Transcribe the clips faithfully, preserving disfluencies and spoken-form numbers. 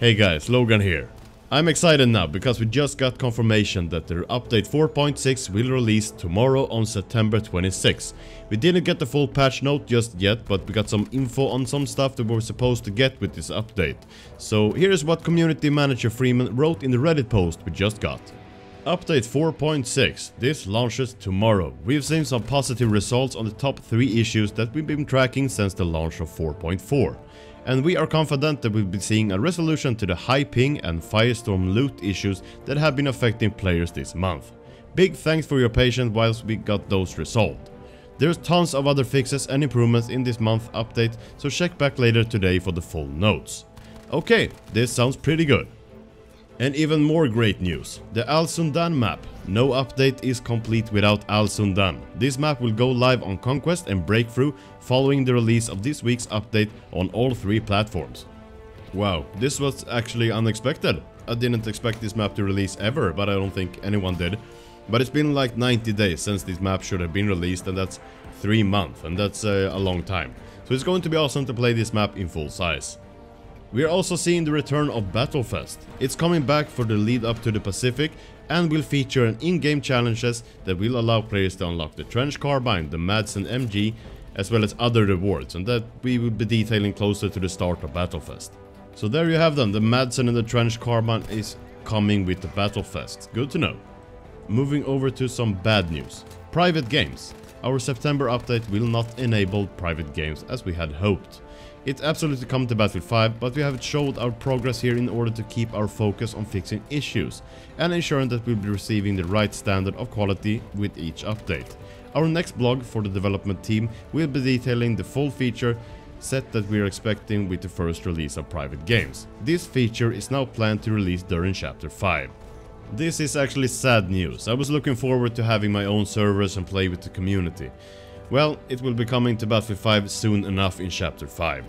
Hey guys, Logan here. I'm excited now because we just got confirmation that their update four point six will release tomorrow on September twenty-sixth. We didn't get the full patch note just yet, but we got some info on some stuff that we were supposed to get with this update. So here's what community manager Freeman wrote in the Reddit post we just got. Update four point six. This launches tomorrow. We've seen some positive results on the top three issues that we've been tracking since the launch of four point four. And we are confident that we'll be seeing a resolution to the high ping and Firestorm loot issues that have been affecting players this month. Big thanks for your patience whilst we got those resolved. There's tons of other fixes and improvements in this month's update, so check back later today for the full notes. Okay, this sounds pretty good. And even more great news, the Al Sundan map. No update is complete without Al Sundan. This map will go live on Conquest and Breakthrough following the release of this week's update on all three platforms. Wow, this was actually unexpected. I didn't expect this map to release ever, but I don't think anyone did. But it's been like ninety days since this map should have been released, and that's three months, and that's uh, a long time. So it's going to be awesome to play this map in full size. We are also seeing the return of Battlefest. It's coming back for the lead up to the Pacific and will feature an in-game challenges that will allow players to unlock the Trench Carbine, the Madsen M G, as well as other rewards, and that we will be detailing closer to the start of Battlefest. So there you have them, the Madsen and the Trench Carbine is coming with the Battlefest. Good to know. Moving over to some bad news. Private games. Our September update will not enable private games as we had hoped. It absolutely comes to Battlefield five, but we have showed our progress here in order to keep our focus on fixing issues and ensuring that we'll be receiving the right standard of quality with each update. Our next blog for the development team will be detailing the full feature set that we are expecting with the first release of private games. This feature is now planned to release during Chapter five. This is actually sad news. I was looking forward to having my own servers and play with the community. Well, it will be coming to Battlefield five soon enough in Chapter five.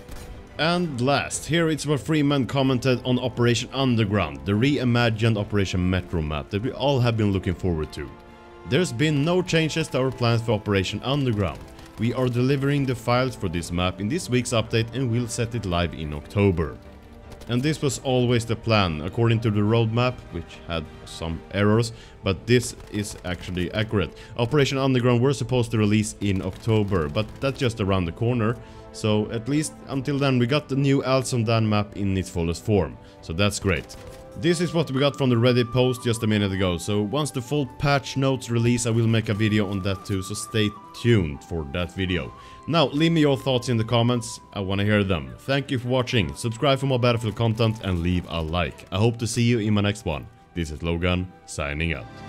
And last, here it's where Freeman commented on Operation Underground, the reimagined Operation Metro map that we all have been looking forward to. There's been no changes to our plans for Operation Underground. We are delivering the files for this map in this week's update and will set it live in October. And this was always the plan, according to the roadmap, which had some errors, but this is actually accurate. Operation Underground were supposed to release in October, but that's just around the corner. So at least until then we got the new Al Sundan map in its fullest form, so that's great. This is what we got from the Reddit post just a minute ago, so once the full patch notes release I will make a video on that too, so stay tuned for that video. Now leave me your thoughts in the comments, I wanna hear them. Thank you for watching, subscribe for more Battlefield content and leave a like. I hope to see you in my next one. This is Logan, signing out.